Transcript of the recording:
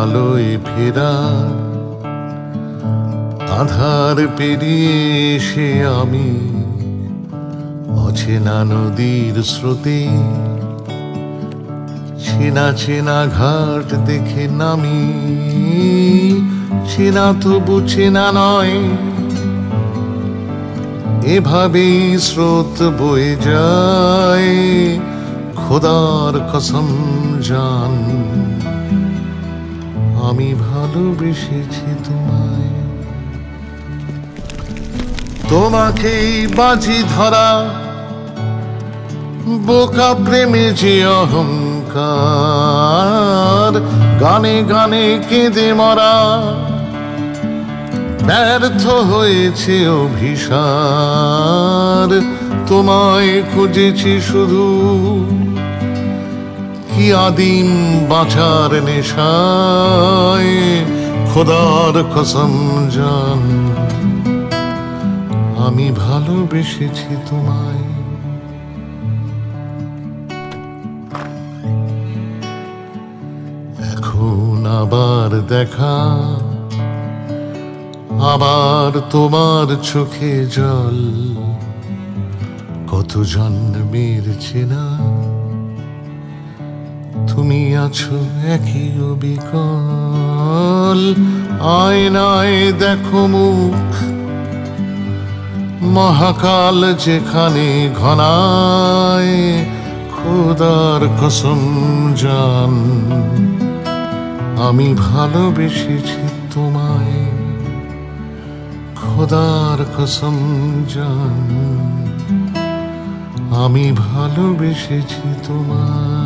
আলোয় ফেরা আধার পেরিয়ে এসে আমি অচেনা নদীর স্রোতে চেনা চেনা ঘাট দেখে নামি। চেনা তবু চেনা নয়, এভাবেই স্রোত বয়ে যায়। খোদার কসম জান, আমি ভালোবেসেছি তোমায়। তোমাকেই বাজি ধরা, বোকা প্রেমে যে অহংকার, গানে গানে কেঁদে মরা, ব্যর্থ হয়েছে অভিসার। তোমায় খুঁজেছি শুধু কি আদিম বাঁচার নেশায়। খোদার কসম জান, আমি ভালোবেসেছি তোমায়। এখন আবার দেখা, আবার তোমার চোখে জল। কত জন্মের চেনা, তুমি আছো একই অবিকল। আয়নায় দেখো মুখ, মহাকাল যেখানে ঘনায়। খোদার কসম জান, আমি ভালোবেসেছি তোমায়। খোদার কসম জান, আমি ভালোবেসেছি তোমায়।